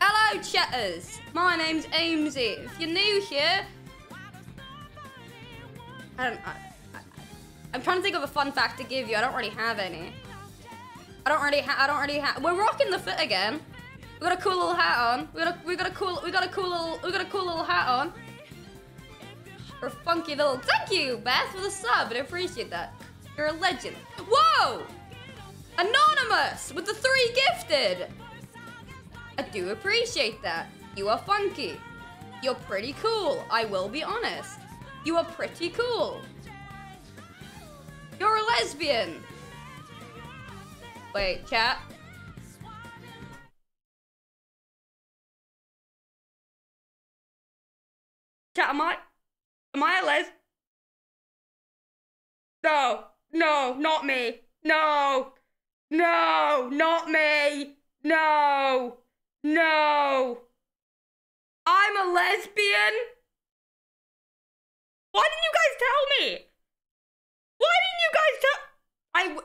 Hello chatters, my name's Aimsey. If you're new here, I'm trying to think of a fun fact to give you. I don't really have any. We're rocking the fit again. We got a cool little hat on. We got a cool little hat on. We're funky little. Thank you, Beth, for the sub. I appreciate that. You're a legend. Whoa! Anonymous with the 3 gifted. I do appreciate that. You are funky. You're pretty cool. I will be honest. You are pretty cool. You're a lesbian. Wait, chat. Chat, am I a les? No, no, not me. No, no, not me. No, no. I'm a lesbian? Why didn't you guys tell me? Why didn't you guys tell?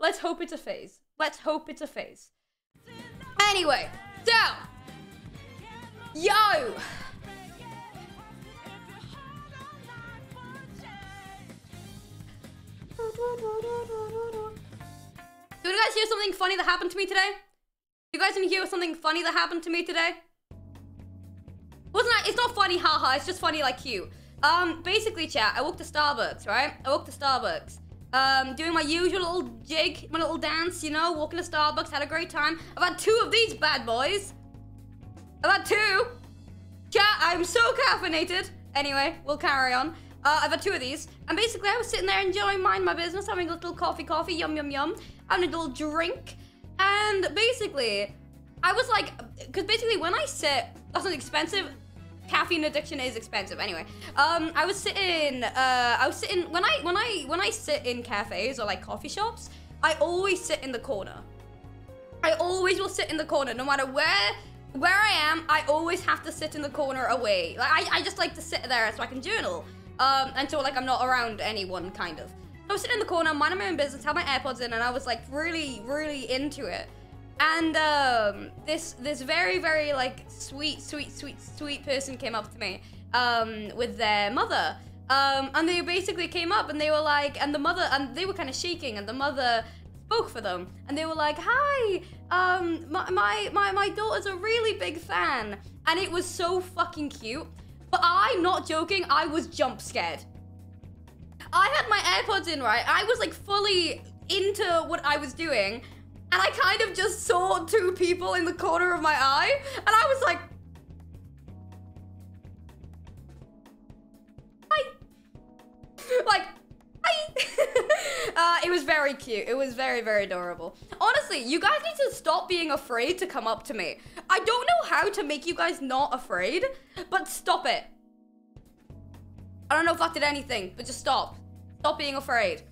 Let's hope it's a phase. Let's hope it's a phase. Anyway, so. Yo. Do you guys hear something funny that happened to me today? You guys didn't hear something funny that happened to me today? It's not funny, haha. It's just funny like you. Basically, chat, I walked to Starbucks, right? I walked to Starbucks. Doing my usual little jig, my little dance, you know, walking to Starbucks, had a great time. I've had 2 of these bad boys. I've had 2. Chat, I'm so caffeinated. Anyway, we'll carry on. I've had 2 of these. And basically, I was sitting there enjoying my business, having a little coffee, yum, yum, yum. Having a little drink. And basically, I was like, because basically when I sit, that's not expensive. Caffeine addiction is expensive. Anyway, I was sitting when I sit in cafes or like coffee shops, I always sit in the corner. I always will sit in the corner, no matter where I am. I always have to sit in the corner away. Like I just like to sit there so I can journal until like I'm not around anyone, kind of. I was sitting in the corner, minding my own business, had my AirPods in, and I was like really into it. And this very like sweet person came up to me with their mother, and they basically came up and they were like, and they were kind of shaking, and the mother spoke for them, and they were like, "Hi, my daughter's a really big fan," and it was so fucking cute. But I'm not joking, I was jump scared. I had my AirPods in, right? I was like fully into what I was doing. And I kind of just saw 2 people in the corner of my eye, and I was like, "Hi!" Like, "Hi!" It was very cute. It was very adorable. Honestly, you guys need to stop being afraid to come up to me. I don't know how to make you guys not afraid, but stop it. I don't know if that did anything, but just stop. Stop being afraid.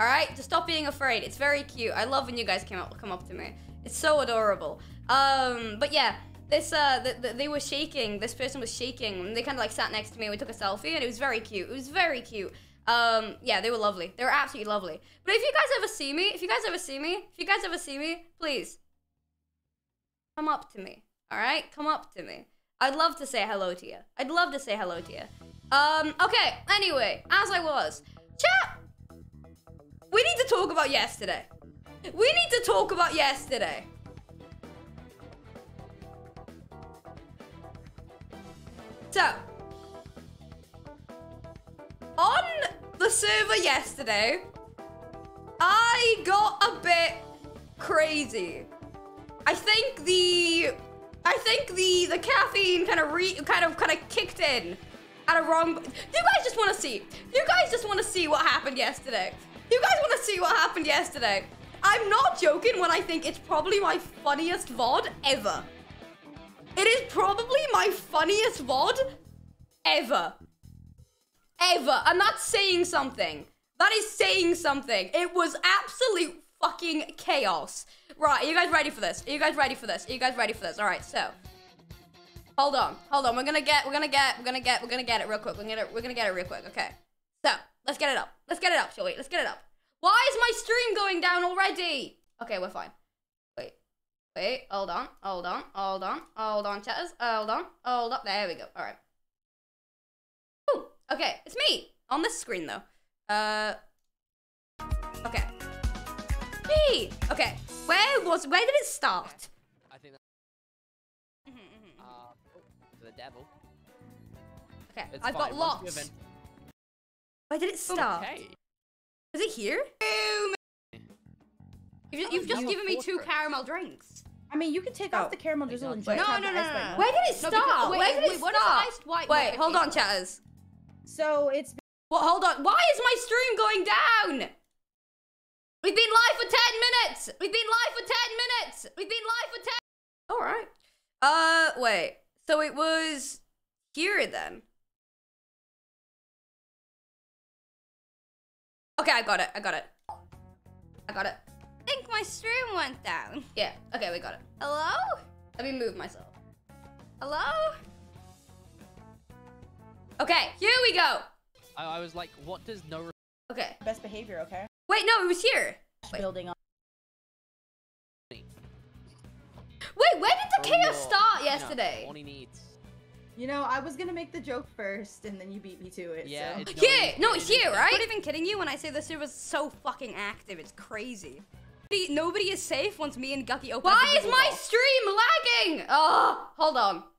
Alright, just stop being afraid. It's very cute. I love when you guys come up to me. It's so adorable. But yeah, this they were shaking. This person was shaking, and they kind of like sat next to me, and we took a selfie, and it was very cute. It was very cute. Yeah, they were lovely. They were absolutely lovely. But if you guys ever see me, please come up to me. Alright, come up to me. I'd love to say hello to you. Okay, anyway, as I was. Chat! We need to talk about yesterday. So, on the server yesterday, I got a bit crazy. I think the caffeine kind of kicked in at a wrong. You guys just want to see what happened yesterday. I'm not joking when I think it's probably my funniest VOD ever. It is probably my funniest VOD ever. And that's saying something. That is saying something. It was absolute fucking chaos. Right, are you guys ready for this? All right, so. Hold on. We're gonna get it real quick. We're gonna get it real quick. Okay. So, let's get it up. Shall we? Why is my stream going down already? Okay, we're fine. Wait, hold on, chatters. Hold on. There we go. All right. Ooh, okay, it's me on this screen though. Okay. Me. Okay. Where did it start? I think that. To the devil. Okay, it's I've fine. Got lots. Where did it start? Okay. Is it here? You've just given me two caramel drinks. I mean, you can take off the caramel drizzle and drink. No. Where did it start? Wait, hold on, chatters. So it's... Well, hold on. Why is my stream going down? We've been live for 10 minutes. All right. Wait. So it was here then. Okay, I got it. I think my stream went down. Yeah, okay, we got it. Hello? Let me move myself. Hello? Okay, here we go. I was like, what does no... Okay. Best behavior, okay? Wait, no, it was here. Wait. Building up. Wait, where did the chaos start yesterday? No, needs. You know, I was gonna make the joke first, and then you beat me to it, yeah, so... It's here! No, it's here, right? I'm not even kidding you when I say this server's so fucking active, it's crazy. Nobody is safe once me and Gucky open. Why is my stream lagging? Oh, hold on.